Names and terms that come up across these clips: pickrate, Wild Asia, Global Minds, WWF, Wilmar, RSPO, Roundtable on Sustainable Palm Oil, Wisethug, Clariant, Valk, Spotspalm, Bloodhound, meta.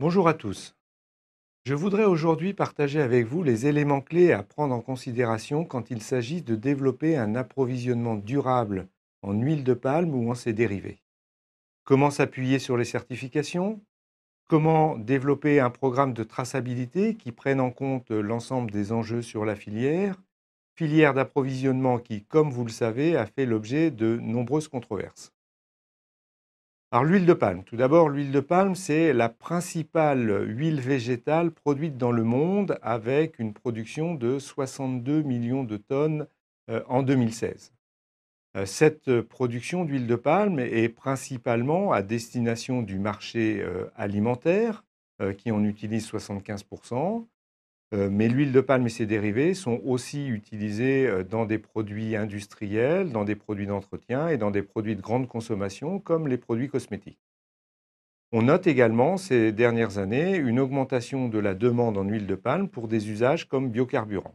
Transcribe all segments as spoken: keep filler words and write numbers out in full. Bonjour à tous. Je voudrais aujourd'hui partager avec vous les éléments clés à prendre en considération quand il s'agit de développer un approvisionnement durable en huile de palme ou en ses dérivés. Comment s'appuyer sur les certifications? Comment développer un programme de traçabilité qui prenne en compte l'ensemble des enjeux sur la filière? Filière d'approvisionnement qui, comme vous le savez, a fait l'objet de nombreuses controverses. Alors l'huile de palme, tout d'abord l'huile de palme c'est la principale huile végétale produite dans le monde avec une production de soixante-deux millions de tonnes en deux mille seize. Cette production d'huile de palme est principalement à destination du marché alimentaire qui en utilise soixante-quinze pour cent, mais l'huile de palme et ses dérivés sont aussi utilisés dans des produits industriels, dans des produits d'entretien et dans des produits de grande consommation comme les produits cosmétiques. On note également ces dernières années une augmentation de la demande en huile de palme pour des usages comme biocarburant.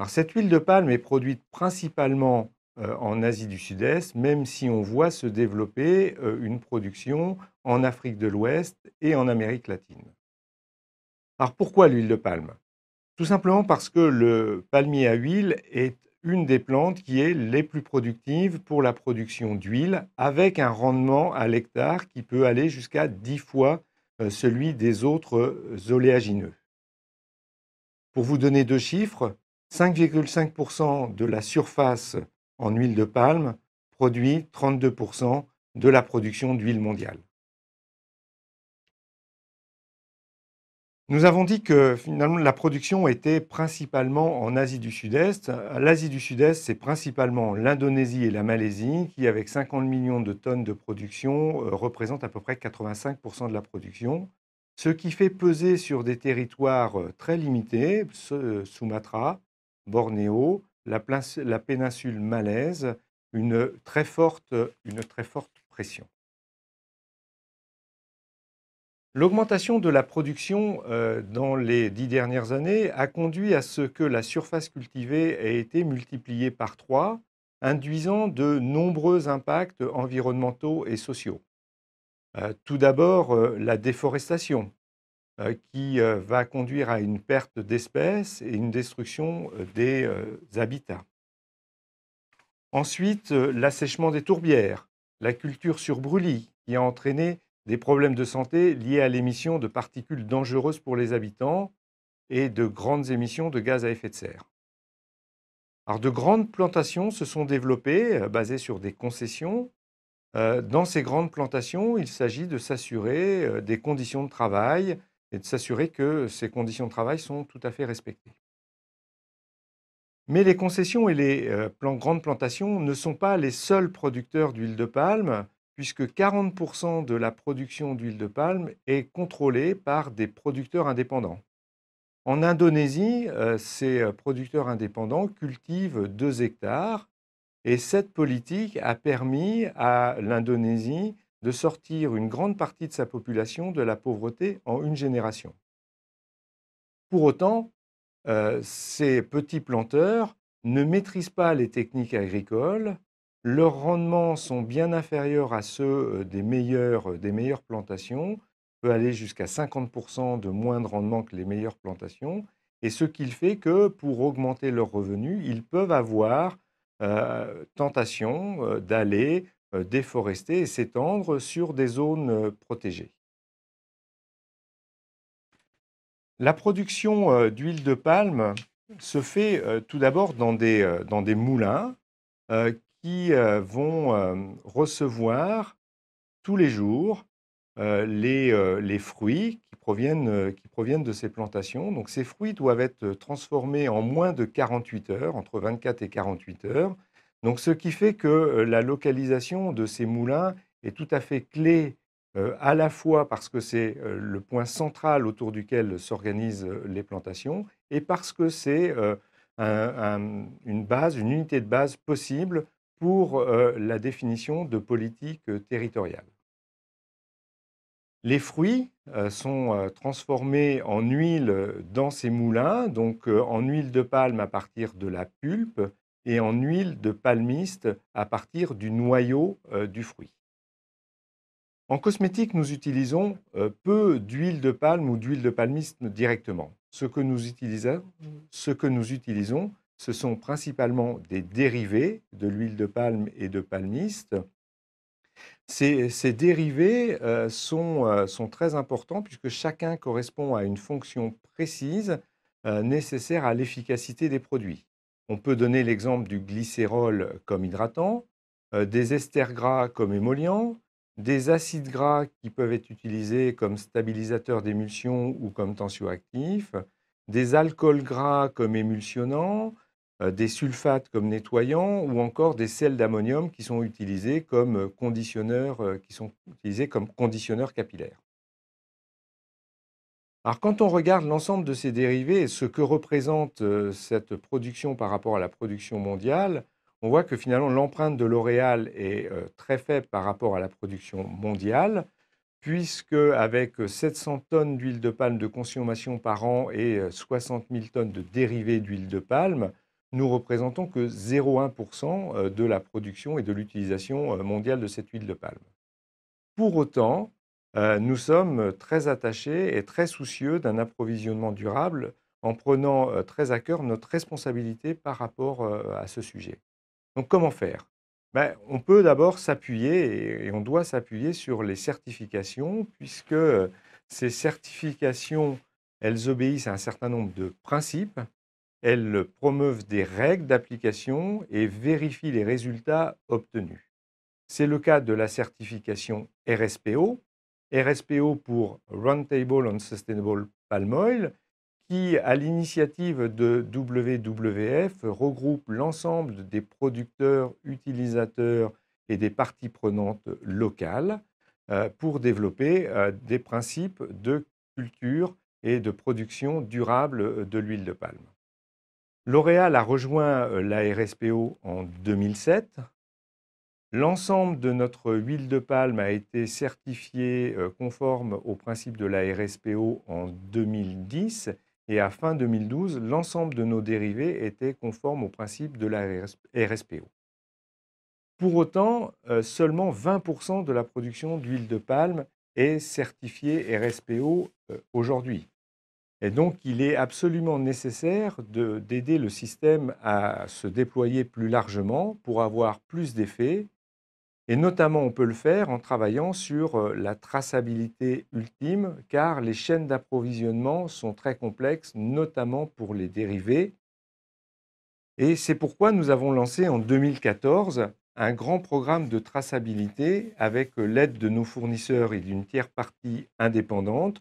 Alors, cette huile de palme est produite principalement en Asie du Sud-Est, même si on voit se développer une production en Afrique de l'Ouest et en Amérique latine. Alors pourquoi l'huile de palme? Tout simplement parce que le palmier à huile est une des plantes qui est les plus productives pour la production d'huile, avec un rendement à l'hectare qui peut aller jusqu'à dix fois celui des autres oléagineux. Pour vous donner deux chiffres, cinq virgule cinq pour cent de la surface en huile de palme produit trente-deux pour cent de la production d'huile mondiale. Nous avons dit que finalement la production était principalement en Asie du Sud-Est. L'Asie du Sud-Est, c'est principalement l'Indonésie et la Malaisie qui, avec cinquante millions de tonnes de production, représentent à peu près quatre-vingt-cinq pour cent de la production. Ce qui fait peser sur des territoires très limités, Sumatra, Bornéo, la, la péninsule malaise, une très forte, une très forte pression. L'augmentation de la production euh, dans les dix dernières années a conduit à ce que la surface cultivée ait été multipliée par trois, induisant de nombreux impacts environnementaux et sociaux. Euh, tout d'abord, euh, la déforestation, euh, qui euh, va conduire à une perte d'espèces et une destruction euh, des euh, habitats. Ensuite, euh, l'assèchement des tourbières, la culture sur brûlis, qui a entraîné des problèmes de santé liés à l'émission de particules dangereuses pour les habitants et de grandes émissions de gaz à effet de serre. Alors, de grandes plantations se sont développées, basées sur des concessions. Dans ces grandes plantations, il s'agit de s'assurer des conditions de travail et de s'assurer que ces conditions de travail sont tout à fait respectées. Mais les concessions et les grandes plantations ne sont pas les seuls producteurs d'huile de palme, puisque quarante pour cent de la production d'huile de palme est contrôlée par des producteurs indépendants. En Indonésie, ces producteurs indépendants cultivent deux hectares et cette politique a permis à l'Indonésie de sortir une grande partie de sa population de la pauvreté en une génération. Pour autant, ces petits planteurs ne maîtrisent pas les techniques agricoles. Leurs rendements sont bien inférieurs à ceux des meilleures, des meilleures plantations, peut aller jusqu'à cinquante pour cent de moins de rendement que les meilleures plantations, et ce qui fait que pour augmenter leurs revenus, ils peuvent avoir euh, tentation d'aller euh, déforester et s'étendre sur des zones protégées. La production d'huile de palme se fait euh, tout d'abord dans des, euh, dans des moulins euh, qui vont recevoir tous les jours les, les fruits qui proviennent, qui proviennent de ces plantations. Donc ces fruits doivent être transformés en moins de quarante-huit heures, entre vingt-quatre et quarante-huit heures. Donc ce qui fait que la localisation de ces moulins est tout à fait clé, à la fois parce que c'est le point central autour duquel s'organisent les plantations et parce que c'est un, un, une base, une unité de base possible pour euh, la définition de politique euh, territoriale. Les fruits euh, sont euh, transformés en huile dans ces moulins, donc euh, en huile de palme à partir de la pulpe et en huile de palmiste à partir du noyau euh, du fruit. En cosmétique, nous utilisons peu d'huile de palme ou d'huile de palmiste directement. Ce que nous utilisons, ce que nous utilisons, ce sont principalement des dérivés de l'huile de palme et de palmiste. Ces, ces dérivés euh, sont, euh, sont très importants puisque chacun correspond à une fonction précise euh, nécessaire à l'efficacité des produits. On peut donner l'exemple du glycérol comme hydratant, euh, des esters gras comme émollients, des acides gras qui peuvent être utilisés comme stabilisateurs d'émulsion ou comme tensioactifs, des alcools gras comme émulsionnants, des sulfates comme nettoyants ou encore des sels d'ammonium qui sont utilisés comme conditionneurs, qui sont utilisés comme conditionneurs capillaires. Alors quand on regarde l'ensemble de ces dérivés et ce que représente cette production par rapport à la production mondiale, on voit que finalement l'empreinte de L'Oréal est très faible par rapport à la production mondiale, puisque avec sept cents tonnes d'huile de palme de consommation par an et soixante mille tonnes de dérivés d'huile de palme, nous représentons que zéro virgule un pour cent de la production et de l'utilisation mondiale de cette huile de palme. Pour autant, nous sommes très attachés et très soucieux d'un approvisionnement durable en prenant très à cœur notre responsabilité par rapport à ce sujet. Donc comment faire? Ben, on peut d'abord s'appuyer, et on doit s'appuyer sur les certifications, puisque ces certifications, elles obéissent à un certain nombre de principes. Elles promeuvent des règles d'application et vérifient les résultats obtenus. C'est le cas de la certification R S P O, R S P O pour Roundtable on Sustainable Palm Oil, qui, à l'initiative de W W F, regroupe l'ensemble des producteurs, utilisateurs et des parties prenantes locales pour développer des principes de culture et de production durable de l'huile de palme. L'Oréal a rejoint la R S P O en deux mille sept. L'ensemble de notre huile de palme a été certifié conforme aux principes de la R S P O en deux mille dix et à fin deux mille douze, l'ensemble de nos dérivés étaient conformes aux principes de la R S P O. Pour autant, seulement vingt pour cent de la production d'huile de palme est certifiée R S P O aujourd'hui. Et donc, il est absolument nécessaire d'aider le système à se déployer plus largement pour avoir plus d'effets. Et notamment, on peut le faire en travaillant sur la traçabilité ultime, car les chaînes d'approvisionnement sont très complexes, notamment pour les dérivés. Et c'est pourquoi nous avons lancé en deux mille quatorze un grand programme de traçabilité avec l'aide de nos fournisseurs et d'une tiers partie indépendante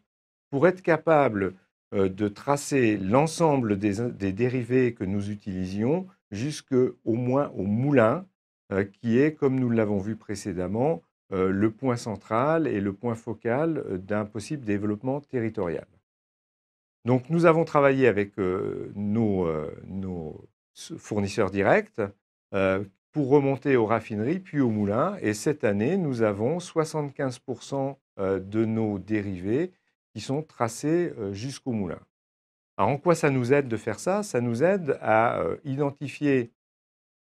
pour être capable de tracer l'ensemble des, des dérivés que nous utilisions jusqu'au moins au moulin, euh, qui est, comme nous l'avons vu précédemment, euh, le point central et le point focal d'un possible développement territorial. Donc nous avons travaillé avec euh, nos, euh, nos fournisseurs directs euh, pour remonter aux raffineries puis au moulin, et cette année nous avons soixante-quinze pour cent de nos dérivés qui sont tracés jusqu'au moulin. Alors, en quoi ça nous aide de faire ça? Ça nous aide à identifier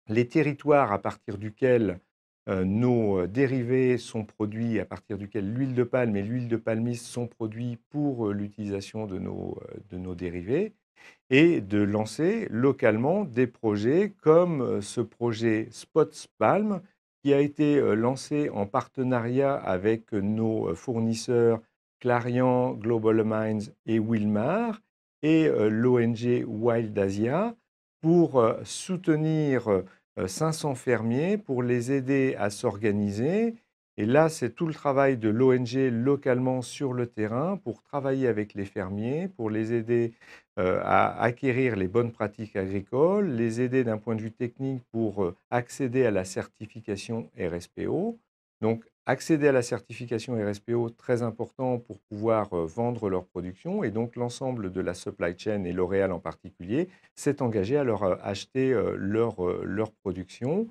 les territoires à partir duquel nos dérivés sont produits, à partir duquel l'huile de palme et l'huile de palmiste sont produits pour l'utilisation de nos, de nos dérivés, et de lancer localement des projets comme ce projet Spotspalm, qui a été lancé en partenariat avec nos fournisseurs Clariant, Global Minds et Wilmar, et l'O N G Wild Asia, pour soutenir cinq cents fermiers, pour les aider à s'organiser. Et là, c'est tout le travail de l'O N G localement sur le terrain pour travailler avec les fermiers, pour les aider à acquérir les bonnes pratiques agricoles, les aider d'un point de vue technique pour accéder à la certification R S P O. Donc, accéder à la certification R S P O, très important pour pouvoir vendre leur production. Et donc, l'ensemble de la supply chain, et L'Oréal en particulier, s'est engagé à leur acheter leur, leur production.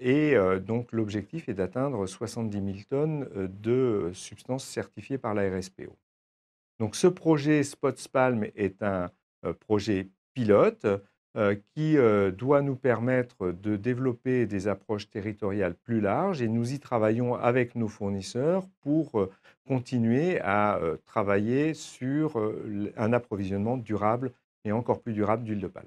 Et donc, l'objectif est d'atteindre soixante-dix mille tonnes de substances certifiées par la R S P O. Donc, ce projet Spotspalm est un projet pilote euh, qui euh, doit nous permettre de développer des approches territoriales plus larges, et nous y travaillons avec nos fournisseurs pour euh, continuer à euh, travailler sur euh, un approvisionnement durable et encore plus durable d'huile de palme.